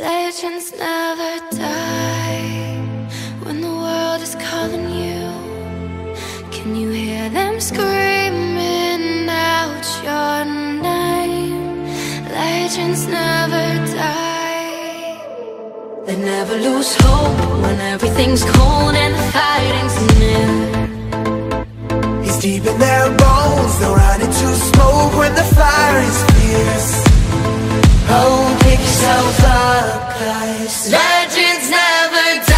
Legends never die when the world is calling you. Can you hear them screaming out your name? Legends never die. They never lose hope when everything's cold and the fighting's near. It's deep in their bones, they're running to smoke when the fire is fierce. Oh, pick yourself up, guys. Legends never die.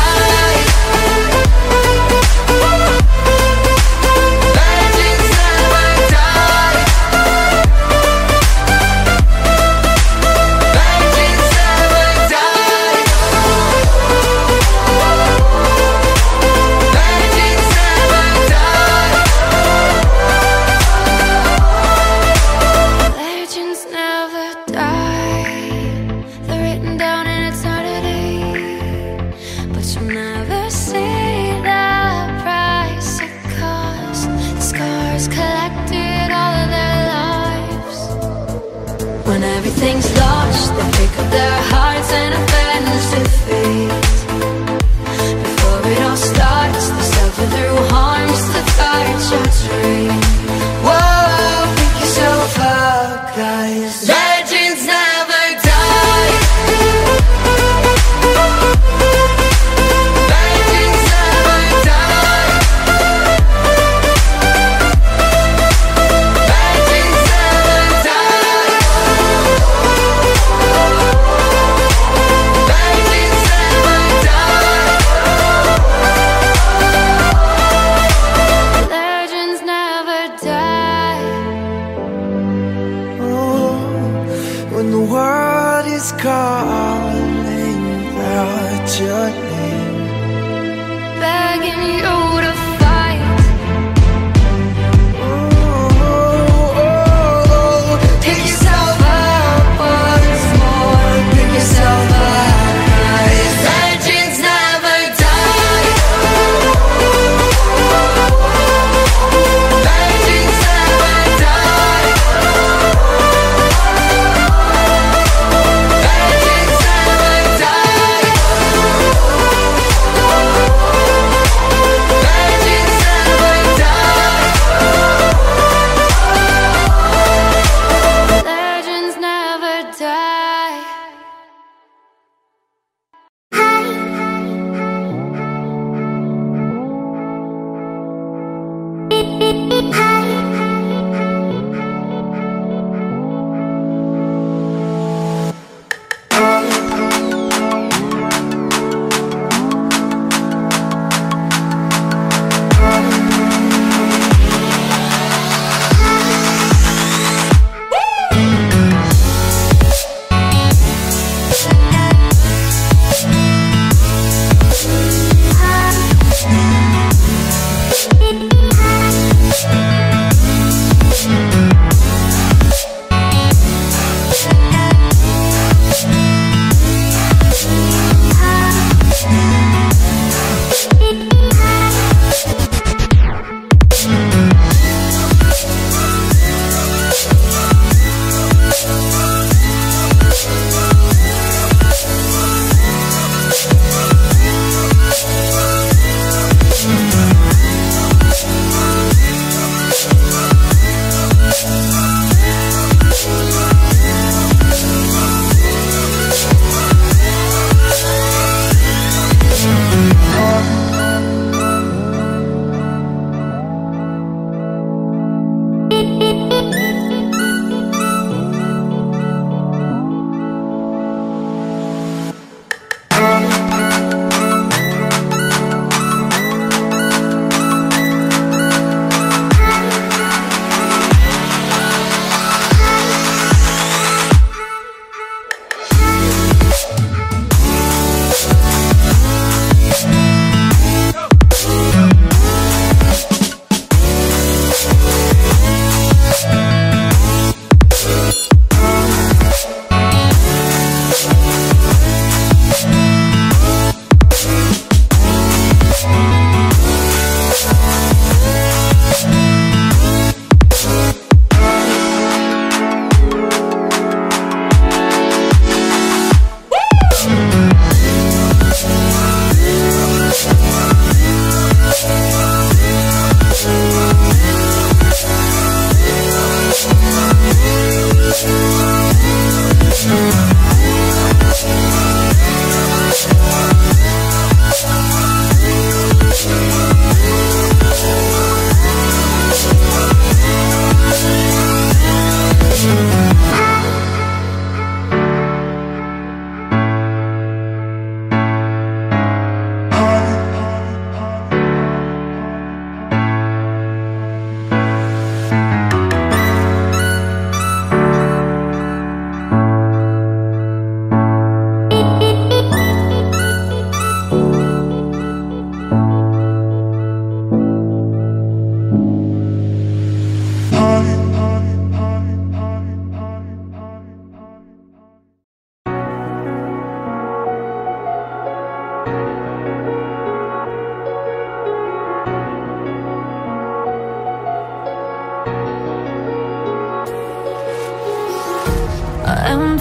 Everything's lost, they pick up their hearts and avenge defeat. Before it all starts, they suffer through harms that torture tree. Whoa, pick yourself up, guys. Legends never die.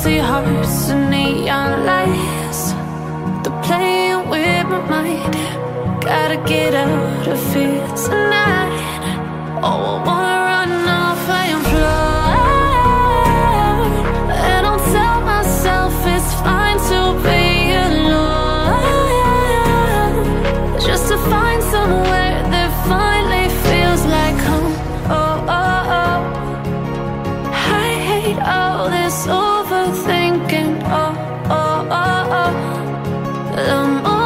empty hearts and neon lights, they're playing with my mind. Gotta get out of here tonight. Oh, I wanna run off and fly, and I'll tell myself it's fine to be alone, just to find somewhere that finally feels like home. Oh, oh, oh, I hate all this overthinking. Oh, oh, oh, oh, the more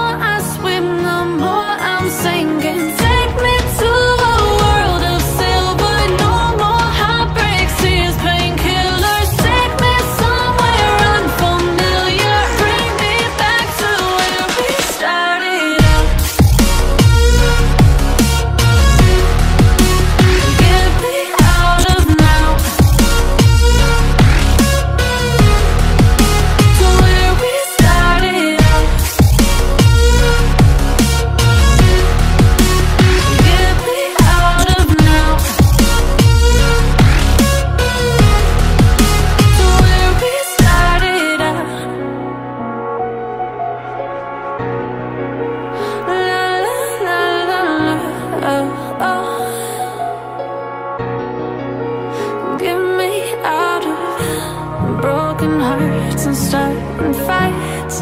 broken hearts and starting fights,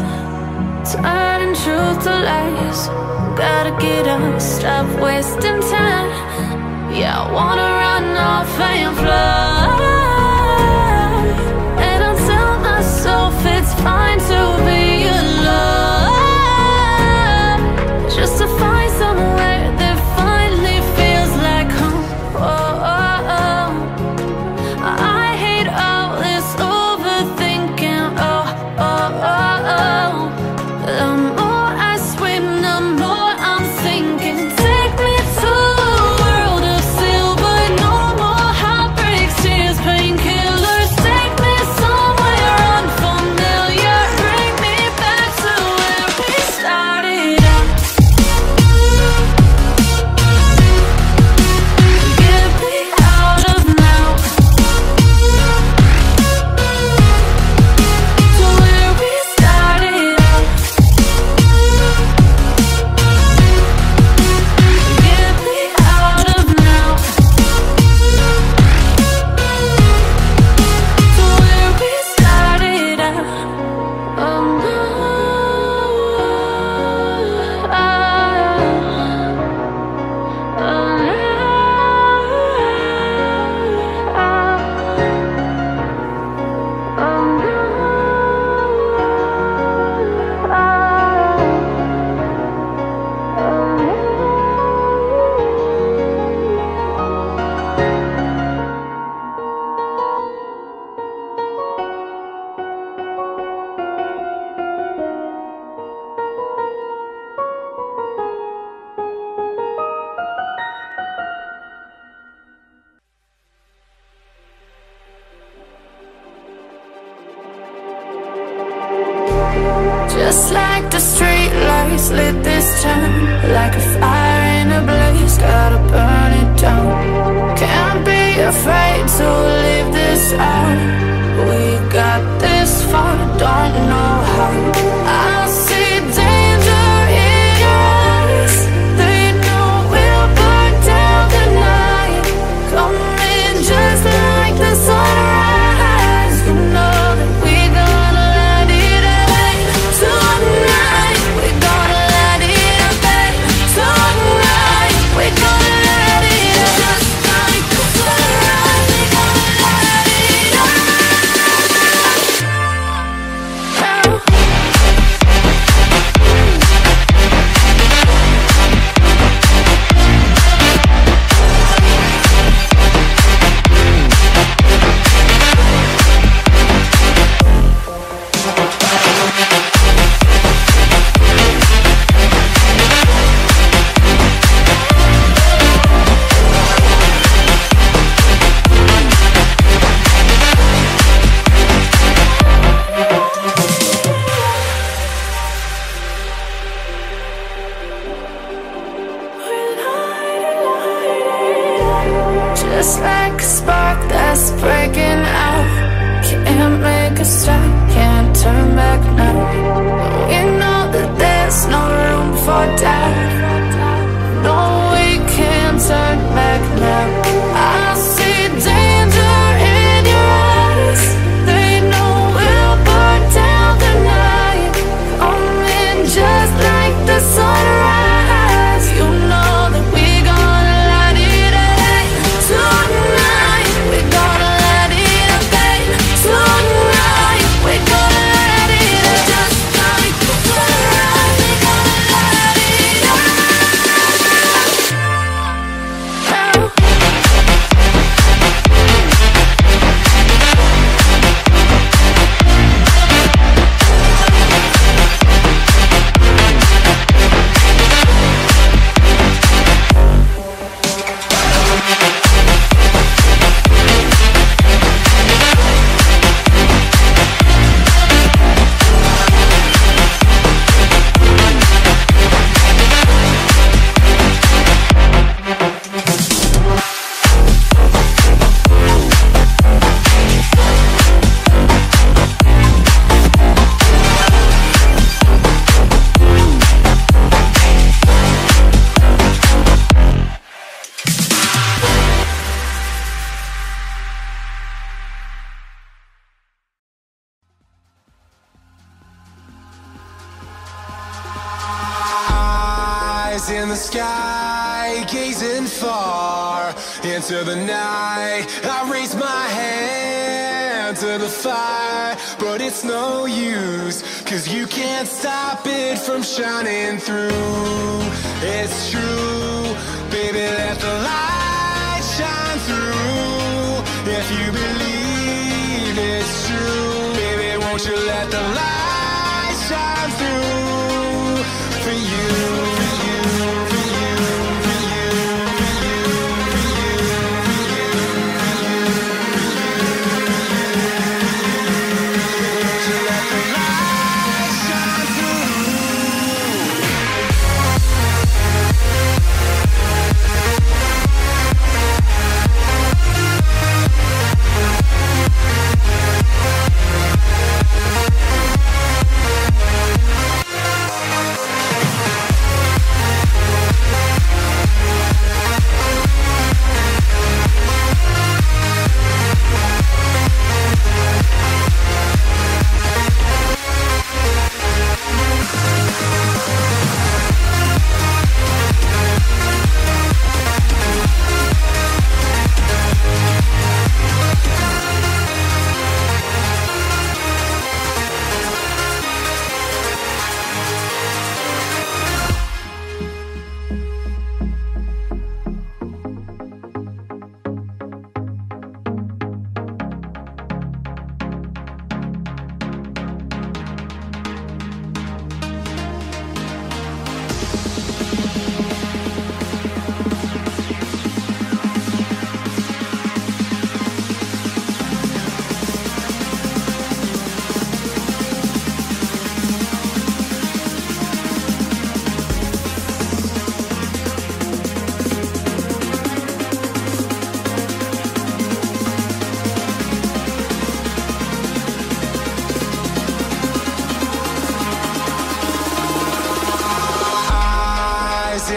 turning truth to lies. Gotta get up, stop wasting time. Yeah, I wanna run off and fly, and I'll tell myself it's fine to be alone, just to find somewhere that finally feels like home. Oh, oh, oh, I hate all this overthinking. Oh, oh, oh, oh, the more I swim, the more I'm sinking. Take me to a world of silver, no more heartbreaks, tears, painkillers. Take me somewhere unfamiliar, bring me back to where we started out. Get me out of now, to where we started out. Get me out of now, to where we started out. Oh no, just like the street lights lit this town, like a fire in a blaze, gotta burn it down. Can't be afraid to leave this out. We got this far, don't know how. I see danger in us, they know we'll burn down the night. Come in just like the sunrise, you know that we in the sky, gazing far into the night. I raise my hand to the fire, but it's no use, 'cause you can't stop it from shining through. It's true, baby, let the light shine through. If you believe it's true, baby, won't you let the light shine through for you?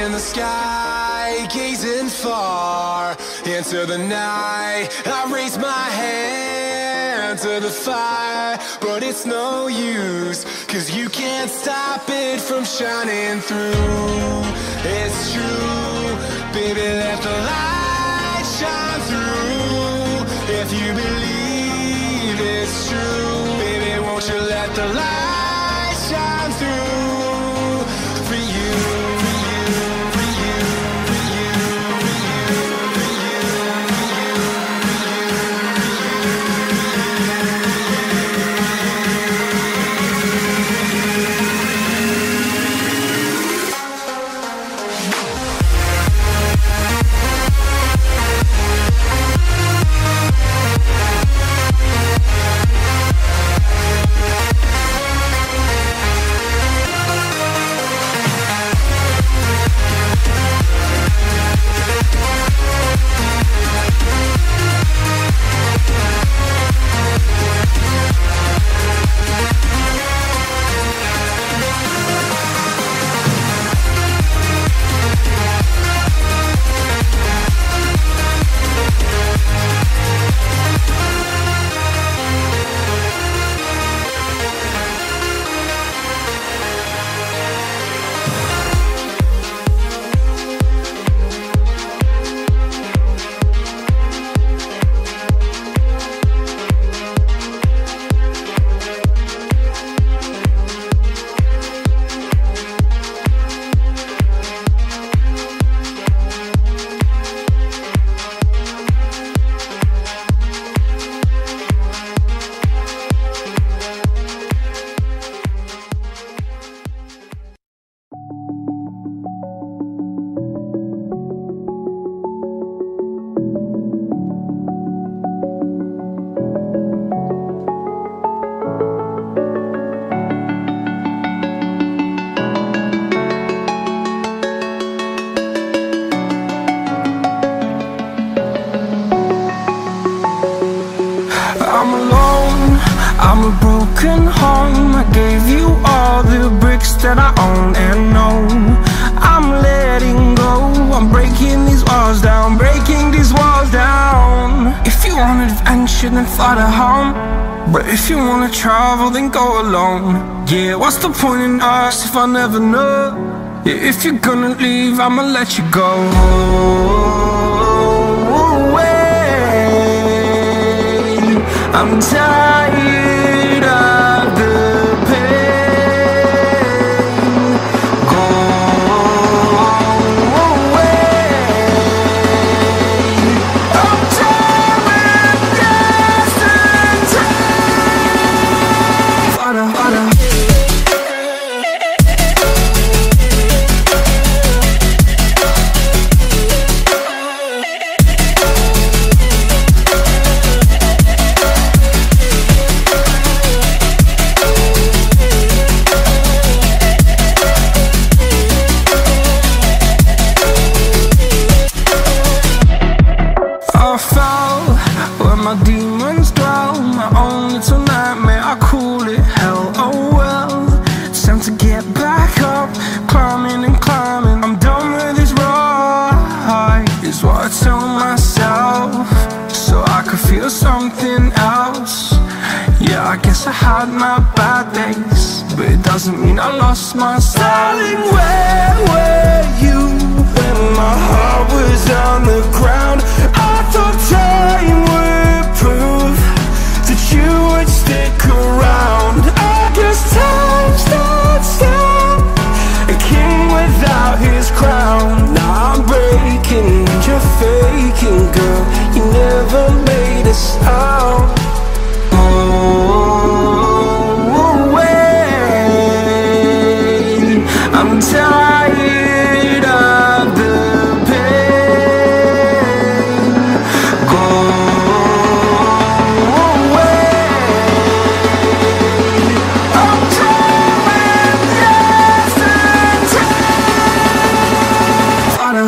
In the sky, gazing far into the night, I raise my hand to the fire, but it's no use, 'cause you can't stop it from shining through. It's true, baby, let the light shine through. If you believe it's true, baby, won't you let the light shine through for you? I'm a broken home, I gave you all the bricks that I own and know. I'm letting go, I'm breaking these walls down, breaking these walls down. If you want adventure, then fly to home, but if you wanna travel, then go alone. Yeah, what's the point in us if I never know? If you're gonna leave, I'ma let you go away. I'm tired of the pain. Go away. I'm tired of yesterday. Fada. I fell where my demons dwell, my own little nightmare, I call it hell. Oh well, it's time to get back up, climbing. I'm done with this ride, is what I tell myself, so I could feel something else. Yeah, I guess I had my bad days, but it doesn't mean I lost my style. Where were you when my heart was on the ground? Faking, girl, you never made us out. Oh, wait, I'm tired of the pain. Go away. I'm tired of yesterday. Fada.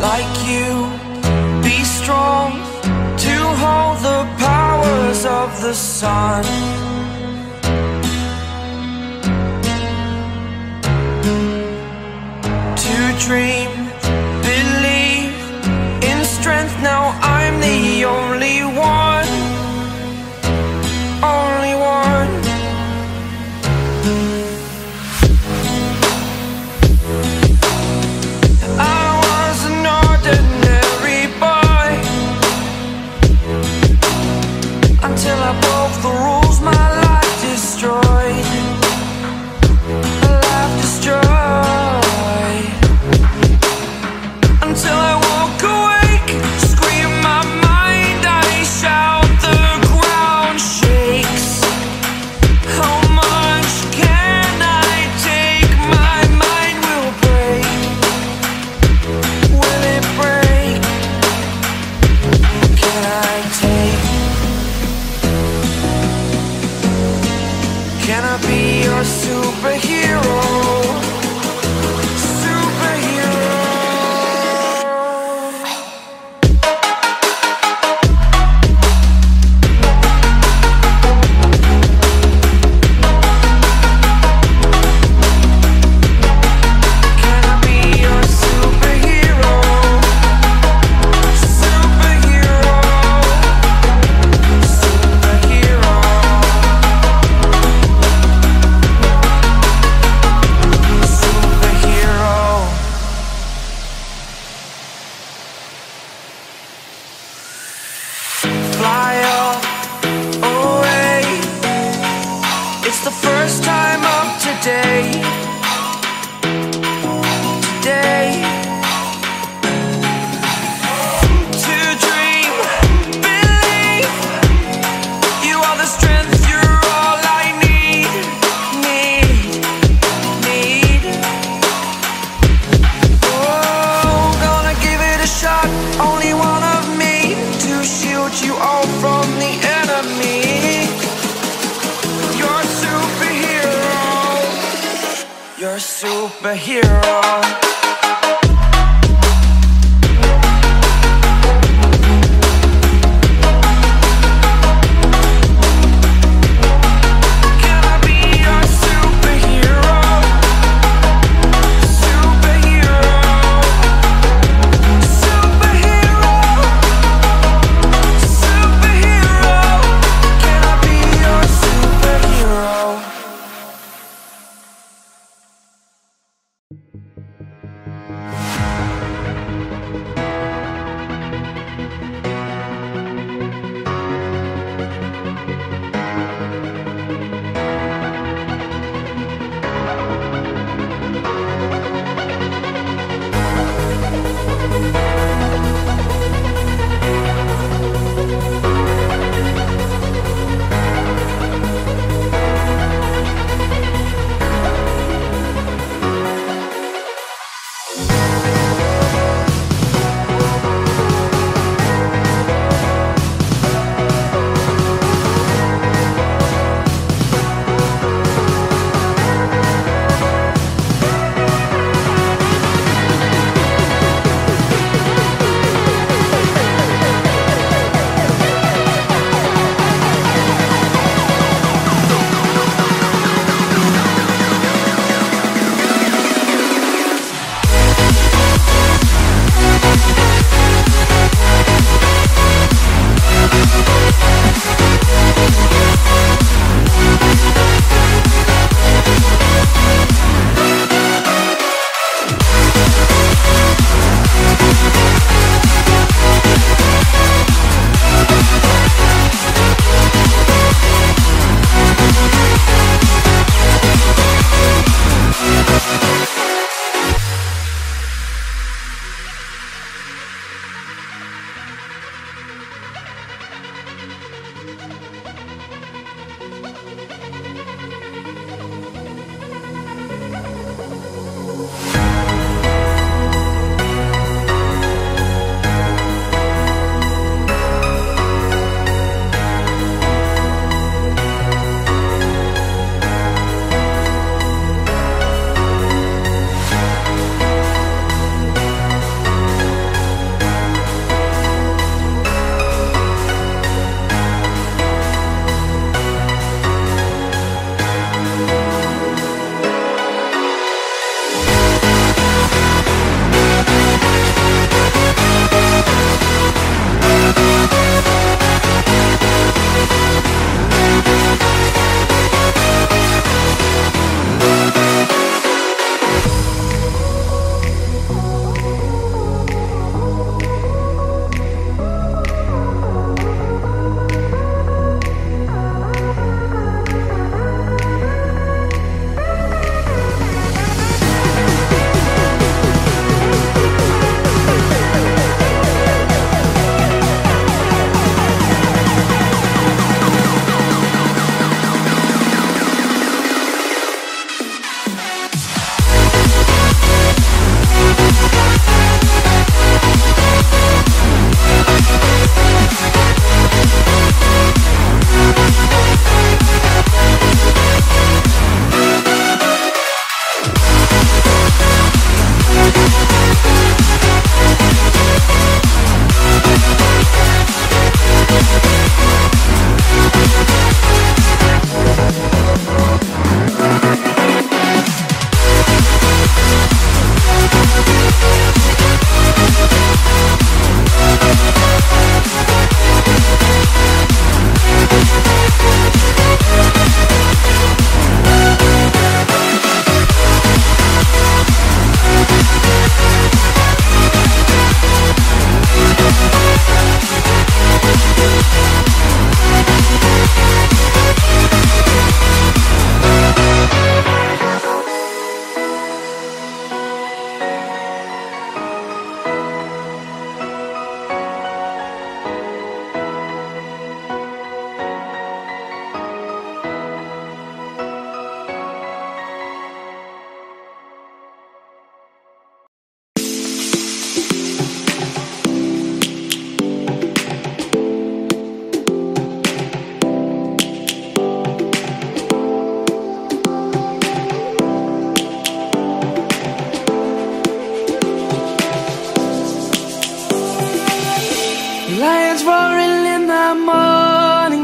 Like you, be strong to hold the powers of the sun. To dream, believe in strength, now I'm the only one. Only one. You're a superhero.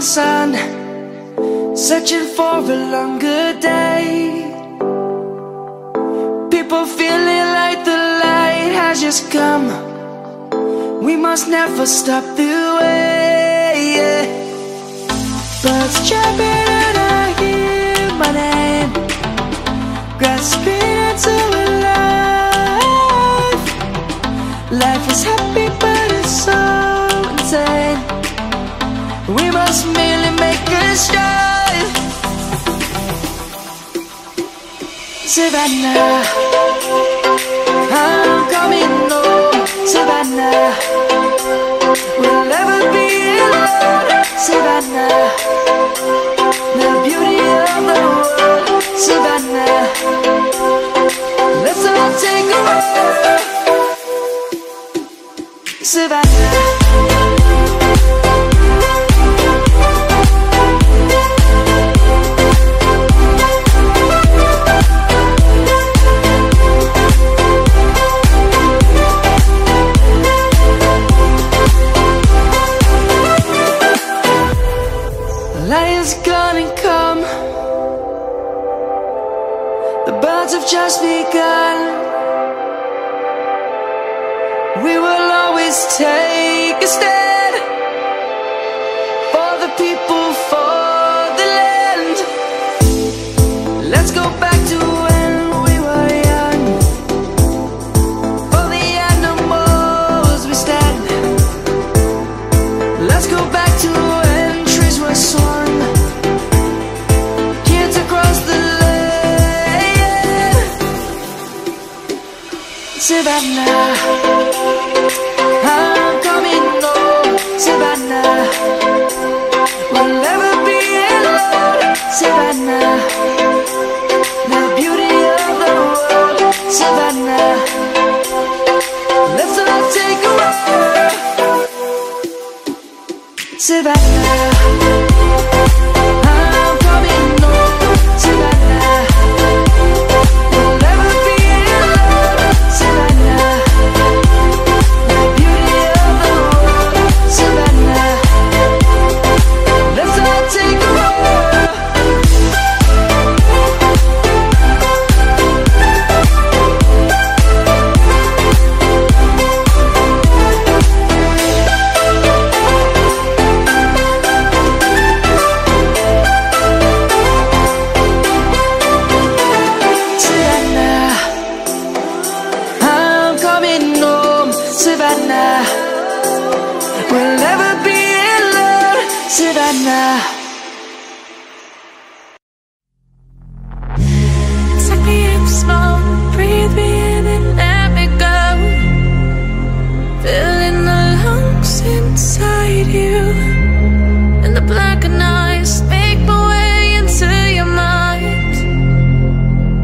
sun, searching for a longer day. People feeling like the light has just come. We must never stop the way. Birds chirping and I hear my name, grasping into a life. Life is happy but it's so insane. We must merely make a start. Savannah, I'm coming home. Savannah, we'll never be alone. Savannah, the beauty of the world. Savannah, let's all take a walk. Savannah. Light is gonna come. The birds have just begun. We will always take a stand for the people, for the land. Let's go back to when we were young. For the animals we stand. Let's go back to when trees were swung. Savannah, I'm coming home. Savannah, we'll never be alone. Savannah, the beauty of the world. Savannah, let's all take a walk. Savannah. Savannah, we'll never be alone. Savannah, suck me up small, breathe me in and let me go. Filling the lungs inside you, and the blackened eyes make my way into your mind.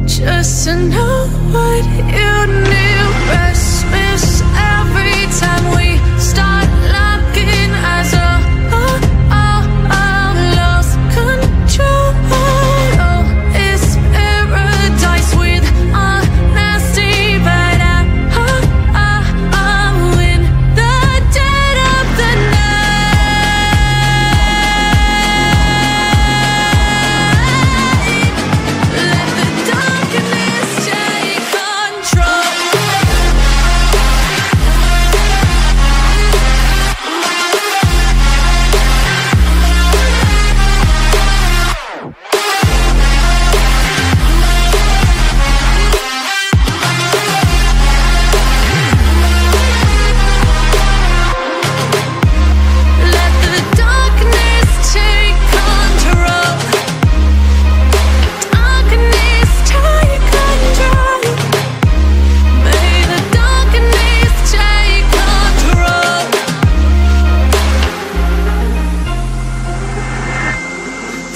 Just to know what you knew was special. Time we start looking as a lost control. Oh, it's paradise with honesty, but I'm in the dead of the night. Let the darkness take control.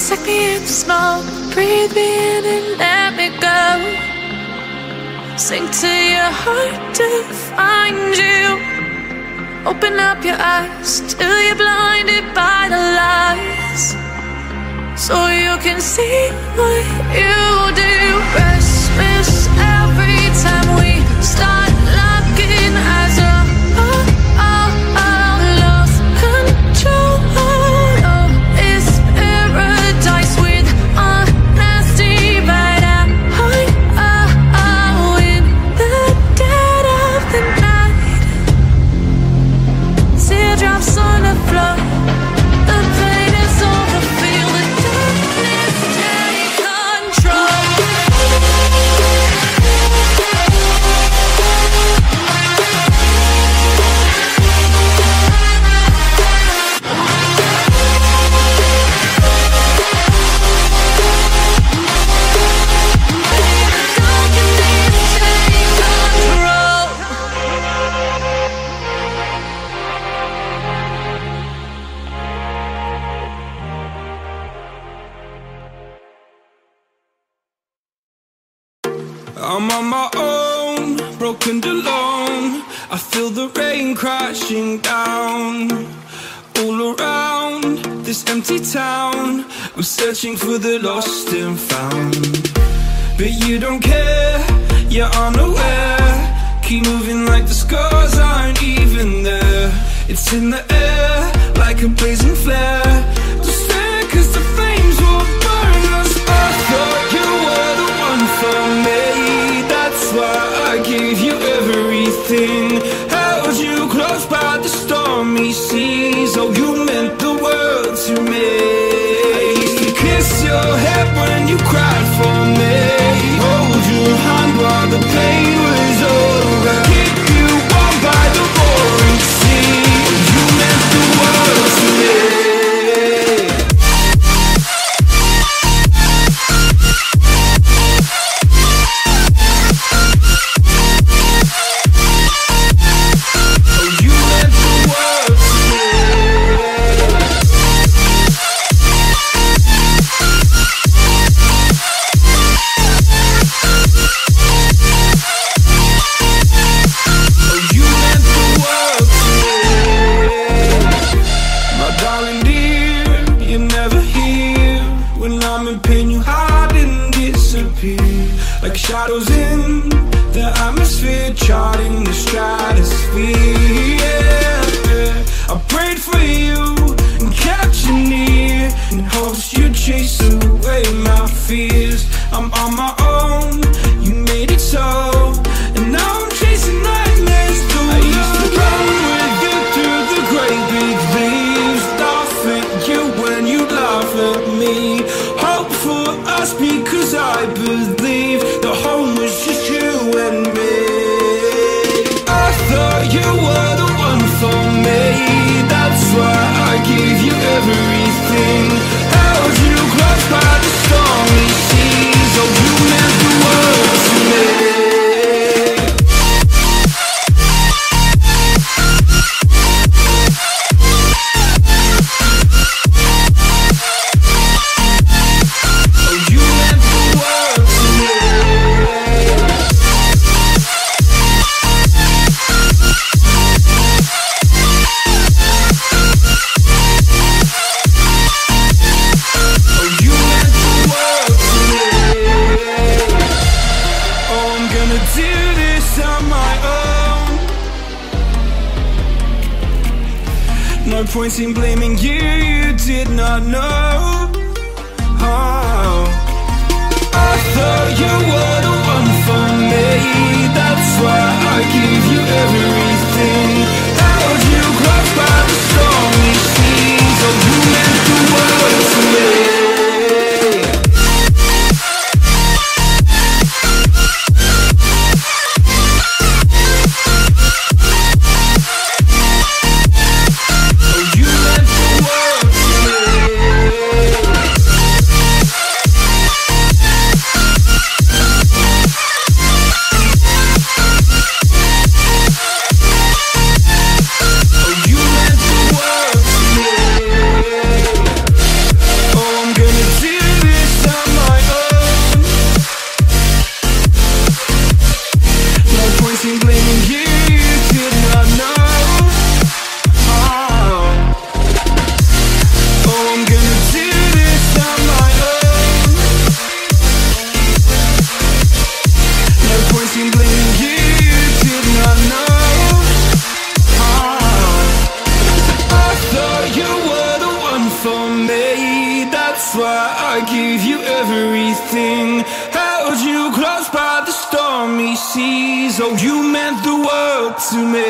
Take me up small, breathe me in and let me go. Sink to your heart to find you. Open up your eyes till you're blinded by the lies, so you can see what you do. Christmas every time we start looking as a lost control. Oh, it's I'm on my own, broken and alone. I feel the rain crashing down all around this empty town. I'm searching for the lost and found, but you don't care, you're unaware. Keep moving like the scars aren't even there. It's in the air like a blazing flare. Held you close by the stormy seas. Oh, you meant the world to me. I used to kiss your head when you cried for me, hold your hand while the pain was over, keep you warm by the roaring sea. Oh, you meant the world to me. Like shadows in the atmosphere, charting the stratosphere, yeah. I prayed for you and kept you near in hopes you'd chase away my fears. I'm on my own, you made it so, and now I'm chasing nightmares through. I used to run with you through the great big leaves, laugh at you when you laugh at me. Hope for us because I believe the home was just you and me. I thought you were the one for me, that's why I gave you everything. Held you close by the stormy seas. Oh, you meant the world to me. No point in blaming you, you did not know how. I thought you were the one for me, that's why I gave you everything. Held you close by the stormy seas. Oh, you meant the world to me. I gave you everything, held you close by the stormy seas. Oh, you meant the world to me.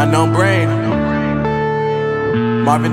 Unknown Brain, Marvin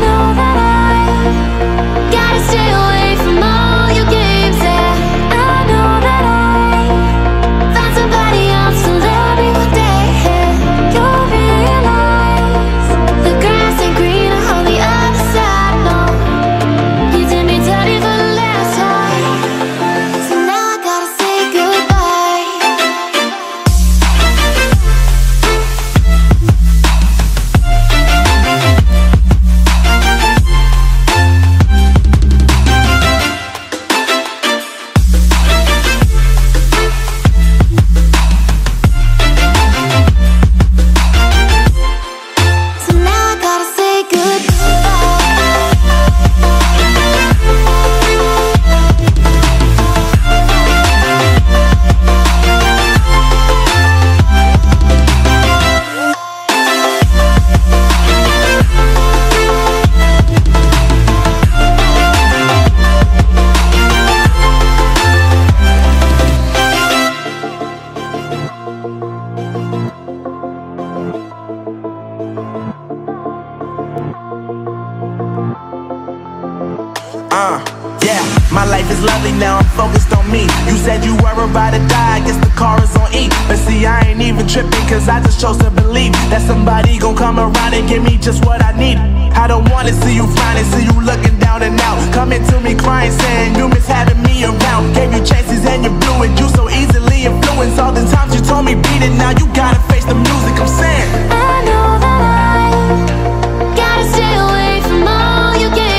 know that I gotta stay away from all your games, yeah. I know that I found somebody else to love me one day, yeah. You'll realize the grass ain't greener on the other side, no. You did me dirty for the last time, so now I gotta say goodbye. My life is lovely now, I'm focused on me. You said you were about to die, I guess the car is on E. But see, I ain't even tripping, cause I just chose to believe that somebody gon' come around and give me just what I need. I don't wanna see you flying, see you looking down and out, coming to me crying, saying you miss having me around. Gave you chances and you blew it, you so easily influenced. All the times you told me beat it, now you gotta face the music, I'm saying I know that I gotta stay away from all your games.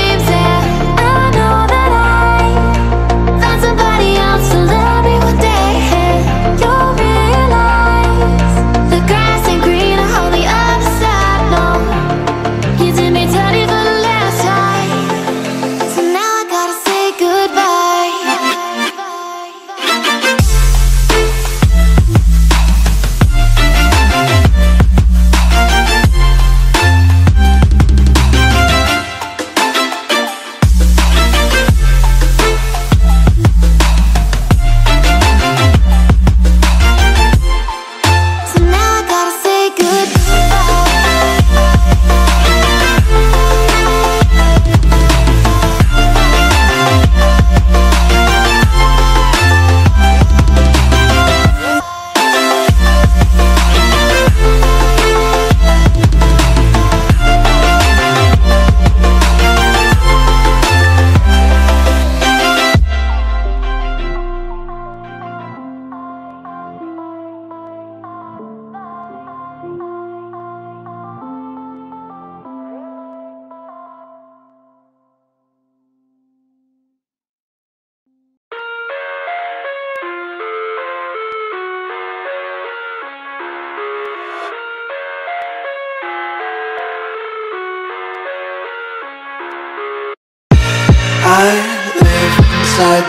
I live inside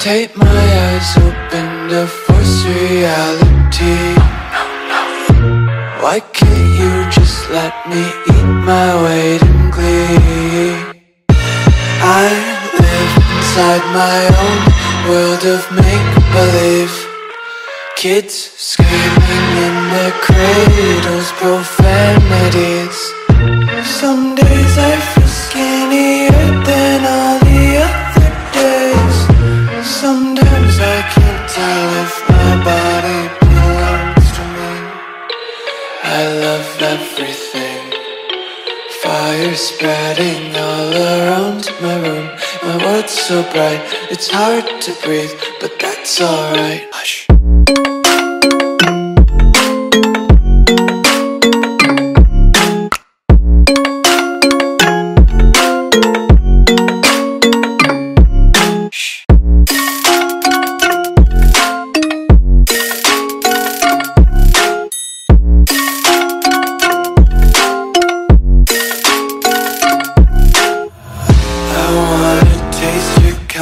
Take my eyes open to force reality. Why can't you just let me eat my weight in glee? I live inside my own world of make-believe. Kids screaming in their cradles, profanities. Some days I feel skinnier than all the other days. Sometimes I can't tell if my body belongs to me. I love everything. Fire spreading all around my room. My world's so bright, it's hard to breathe, but that's alright. Hush.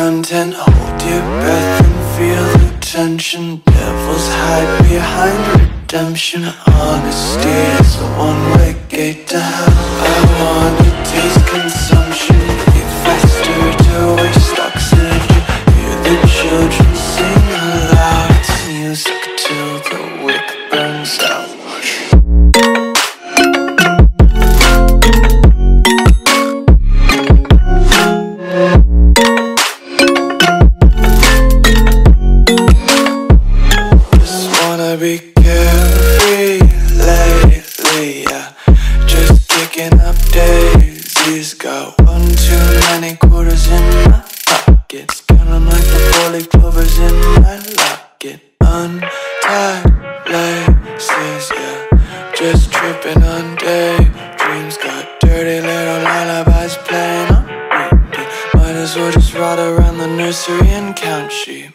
Content, hold your breath and feel the tension. Devils hide behind redemption. Honesty is a one-way gate to hell. I wanna taste consumption. Be faster to waste oxygen. Hear the children sing aloud. It's music till the wick burns out. Be carefree lately, yeah. Just picking up daisies. Got one too many quarters in my pockets. Count 'em like the four-leaf clovers in my locket. Untied laces, yeah. Just tripping on daydreams. Got dirty little lullabies playing on repeat. Might as well just ride around the nursery and count sheep.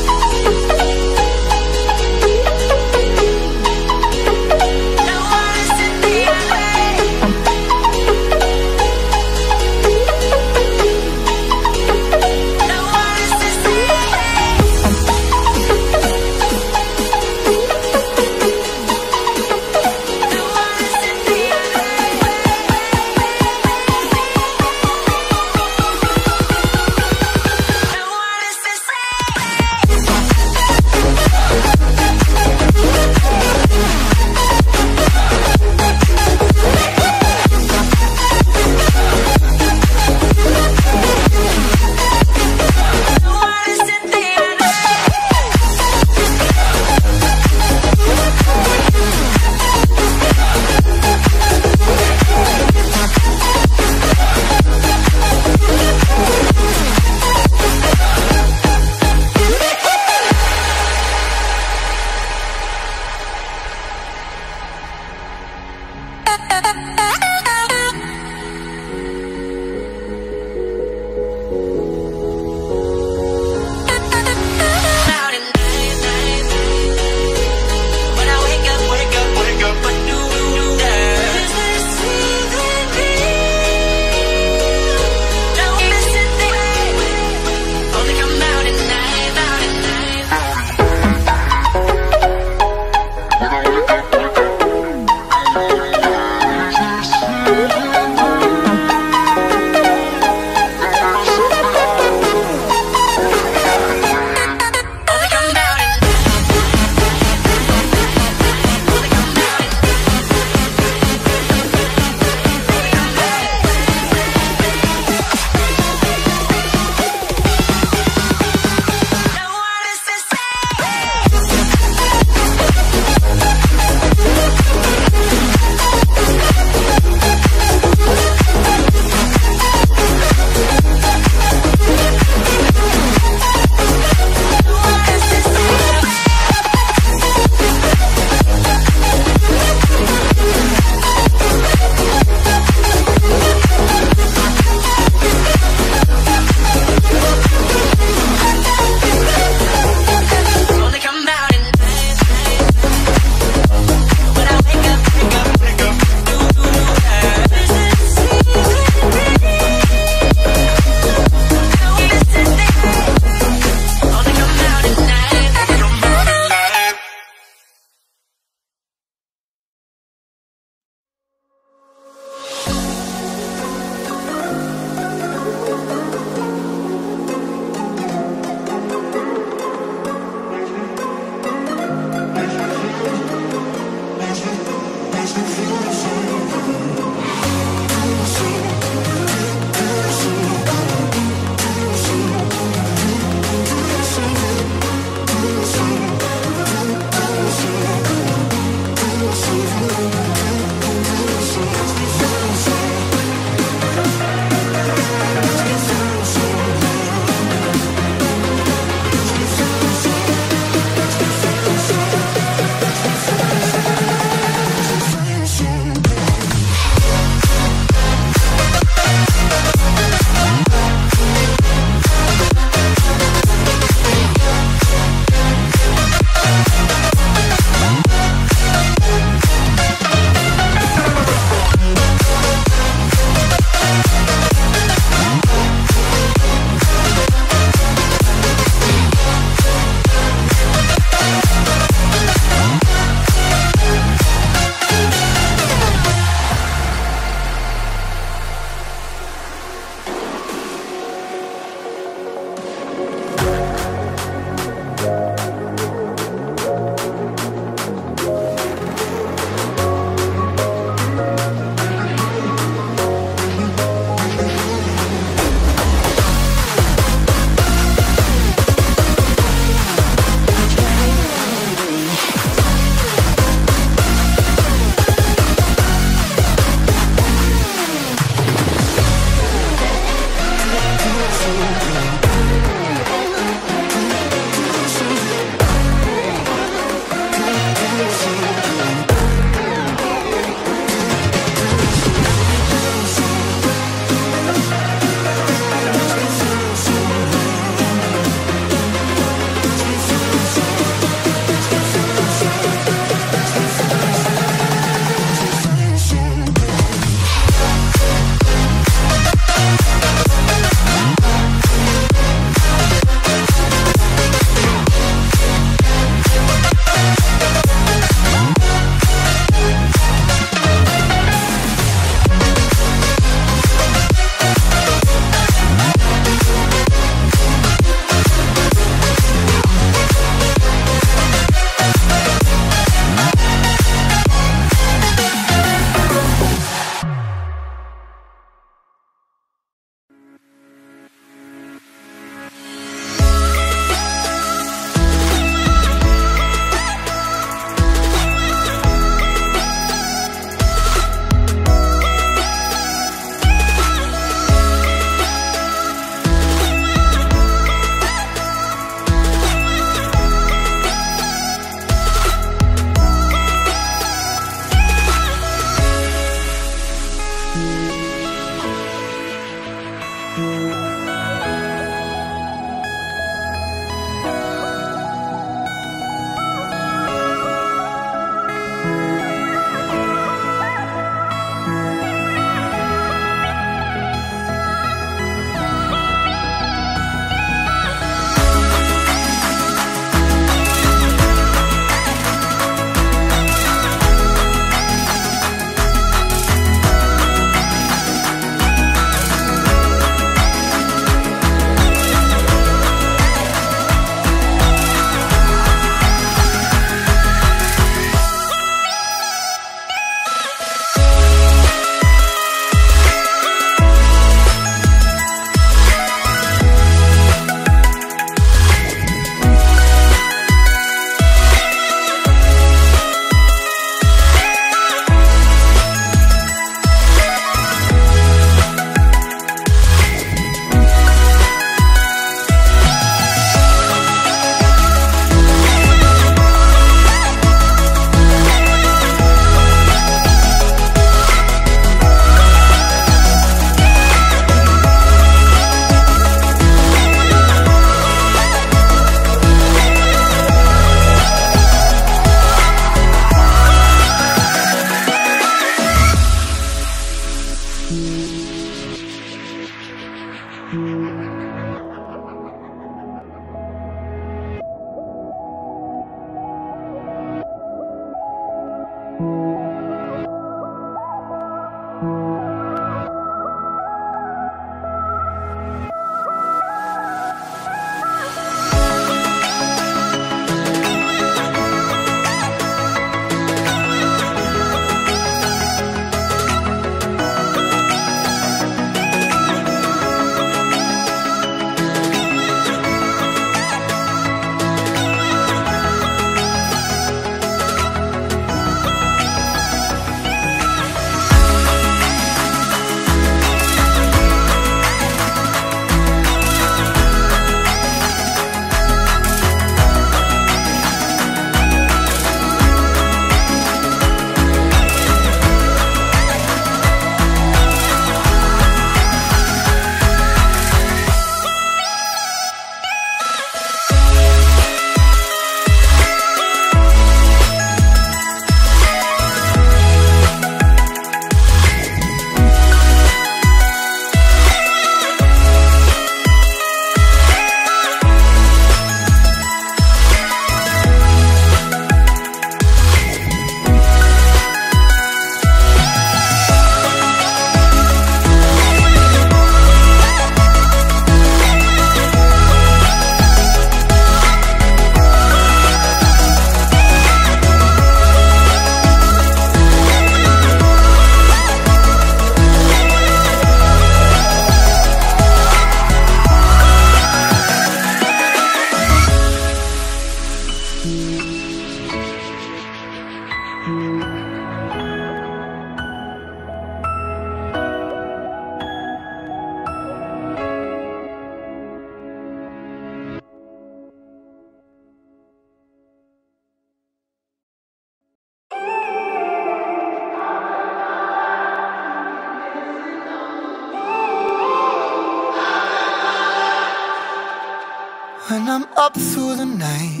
When I'm up through the night,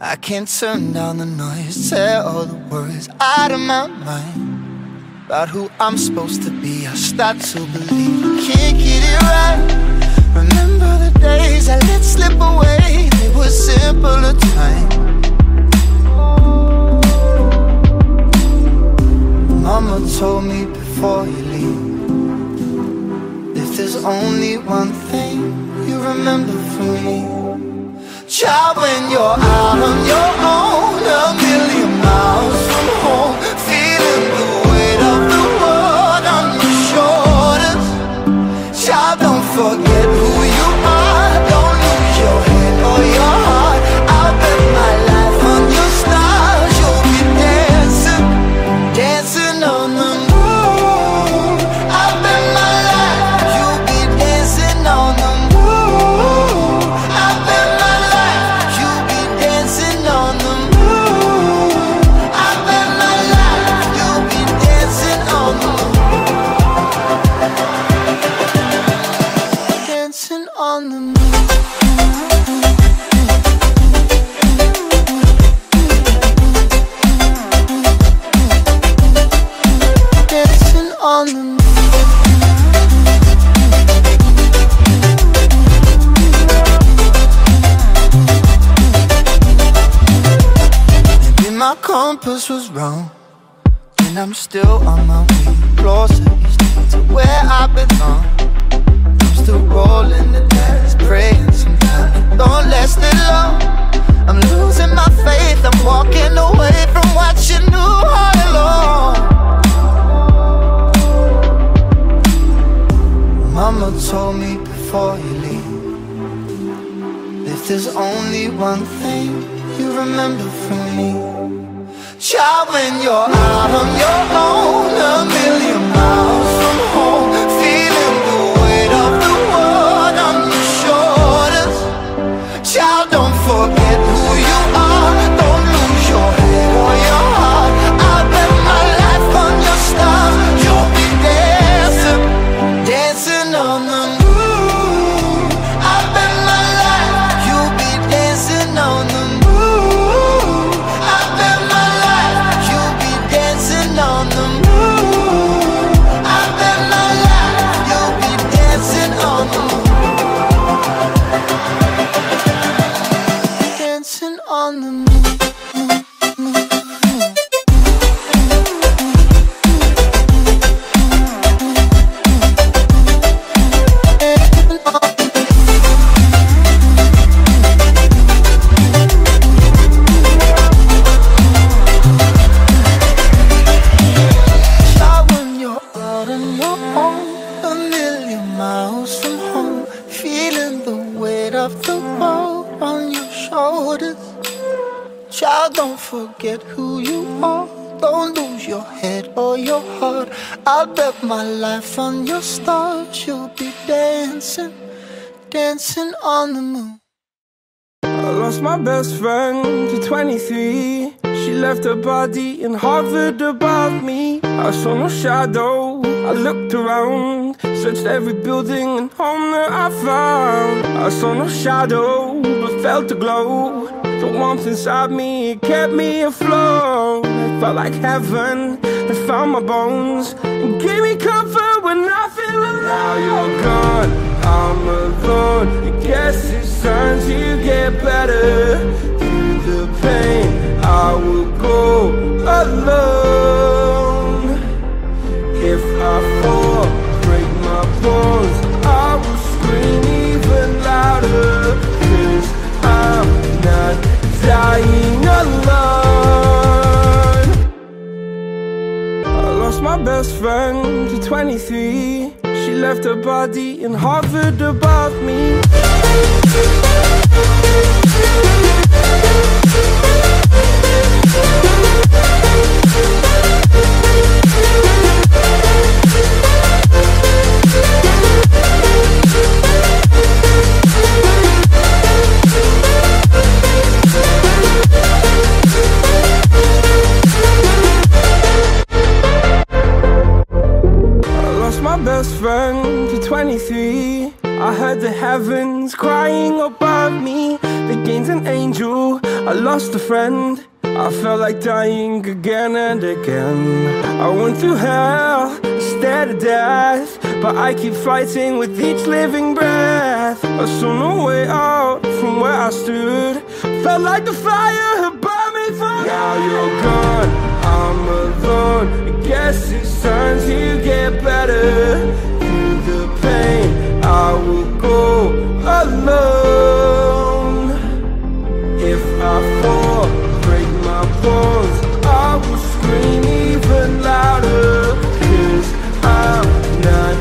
I can't turn down the noise. Tear all the worries out of my mind about who I'm supposed to be. I start to believe I can't get it right. Remember the days I let slip away, they were simpler times. Mama told me before you leave, if there's only one thing you remember from me, child, when you're out on your own, a million miles from home, feeling the weight of the world on your shoulders, child, don't forget who you are. Don't lose your head or your heart. I'll bet my life on your stars. You'll be dancing, dancing on the moon. I'll bet my life you'll be dancing on the moon. Compass was wrong, and I'm still on my way, closer to where I belong. I'm still rolling the dice, praying sometimes it don't last that long. I'm losing my faith, I'm walking away from what you knew all along. Mama told me before you leave, if there's only one thing you remember from me, child, when you're out on your own, a million miles from home, feeling the weight of the world on your shoulders, child, don't forget who you are. Don't lose your head or your heart. I'll bet my life on your stars. You'll be dancing, dancing on the moon. I'll bet my life you'll be dancing on the moon. Forget who you are, don't lose your head or your heart. I'll bet my life on your stars. You'll be dancing, dancing on the moon. I lost my best friend to 23. She left her body and hovered above me. I saw no shadow, I looked around, searched every building and home that I found. I saw no shadow, but felt the glow. The warmth inside me, it kept me afloat. It felt like heaven, it found my bones and gave me comfort when I feel alone. Now you're gone, I'm alone. I guess it's time to get better. Through the pain, I will go alone. If I fall, break my bones, I will scream even louder. 'Cause I'm not dying alone. I lost my best friend to 23. She left her body and hovered above me. I heard the heavens crying above me. They gained an angel, I lost a friend. I felt like dying again and again. I went through hell instead of death, but I keep fighting with each living breath. I saw no way out from where I stood. Felt like the fire had burned me from. Now you're gone, I'm alone. I guess it's time to get better. Through the pain, I will go alone. If I fall, break my bones, I will scream even louder. 'Cause I'm not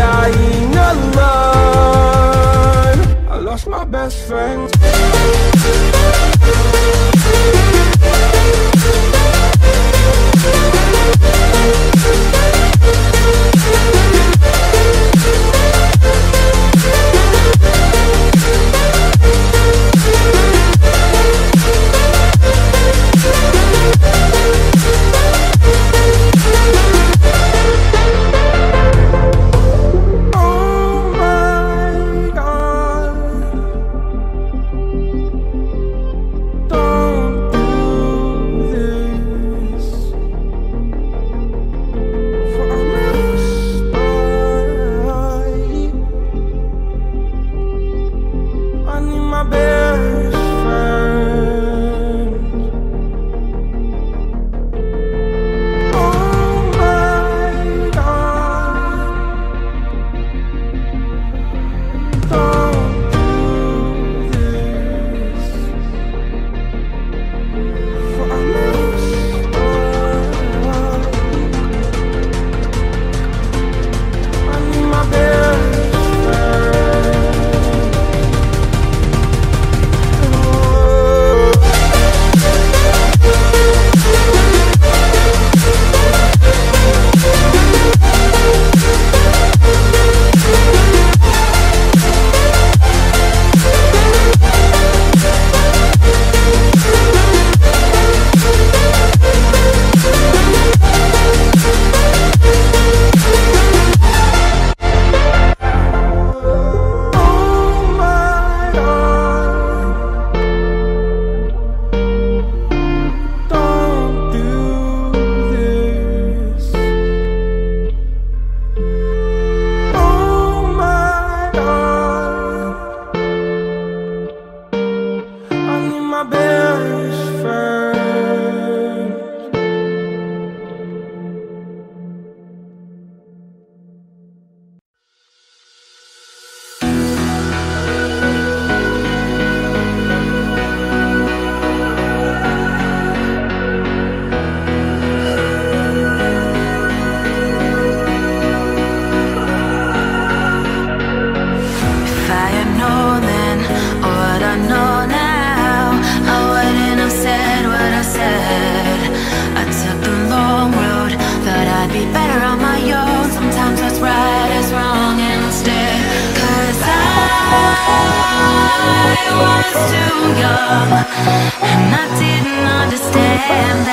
dying alone. I lost my best friend.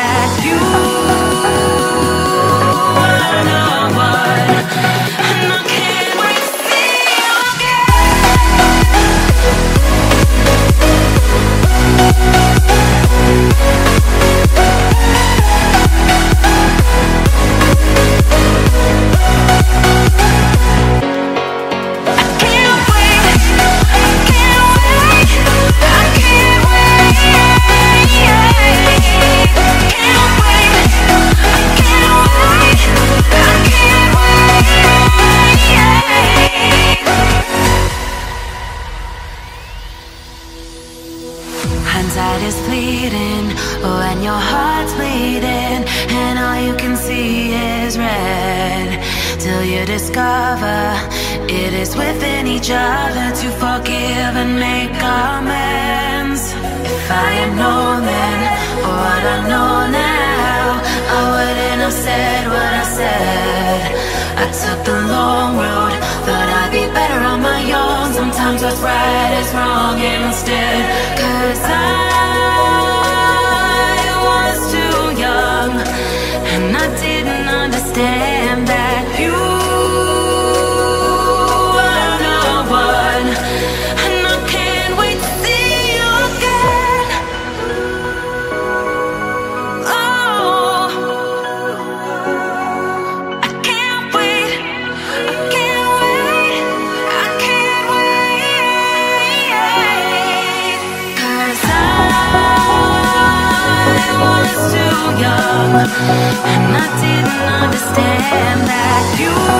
That you are the one. I didn't understand that you